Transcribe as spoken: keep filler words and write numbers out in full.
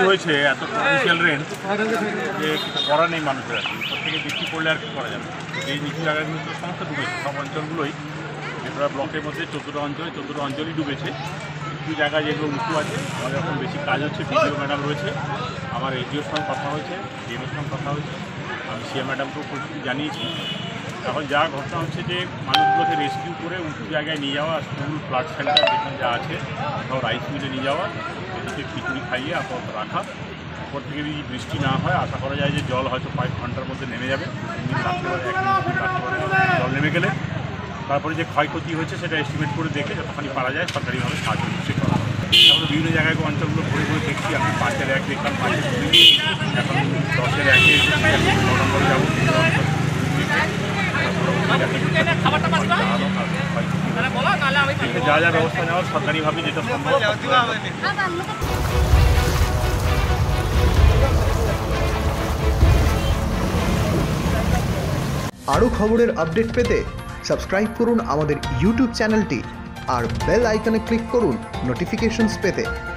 बिक्री होয়েছে এত commercial rent যে কিছু করা নেই মানুষের আর কি। প্রত্যেকে বিক্রি করলে আর কি করা যাবে। এই নিচু জায়গাগুলো তো সমস্ত ডুবেছে, সব অঞ্চলগুলোই যেটা ব্লকের মধ্যে চোদ্দোটা অঞ্চল চোদ্দোটা অঞ্চলই ডুবেছে। কিছু জায়গা যেগুলো উঁচু আছে আমাদের এখন বেশি কাজ হচ্ছে। বিডিও ম্যাডাম রয়েছে, আমার এডিওর সঙ্গে কথা হয়েছে, ডিএমের সঙ্গে কথা হয়েছে, আমি সিএ ম্যাডামকেও পরিস্থিতি জানিয়েছি। এখন যা ঘটনা হচ্ছে যে মানুষগুলোকে রেস্কিউ করে উঁচু জায়গায় নিয়ে যাওয়া, স্কুল ফ্লাড সেন্টার যেখানে যা আছে সব রাইস মিলে নিয়ে যাওয়া, এদিকে খিচুড়ি খাইয়ে আপাতত রাখা। উপর থেকে যদি বৃষ্টি না হয় আশা করা যায় যে জল হয়তো পাঁচ ঘন্টার মধ্যে নেমে যাবে। জল নেমে গেলে তারপরে যে ক্ষয়ক্ষতি হয়েছে সেটা এস্টিমেট করে দেখে যতখানি পারা যায় সরকারিভাবে সাহায্য নিশ্চয়ই করা হবে। তারপরে বিভিন্ন জায়গায় অঞ্চলগুলো ঘুরে ঘুরে দেখছি। আমি পাঁচের এক দেখলাম, পাঁচের এখন দশের একে নম্বরে যাবো। যা যা ব্যবস্থা নেওয়া সরকারিভাবে যেটা সম্ভব। আরও খবরের আপডেট পেতে সাবস্ক্রাইব করুন আমাদের ইউটিউব চ্যানেলটি আর বেল আইকনে ক্লিক করুন নোটিফিকেশনস পেতে।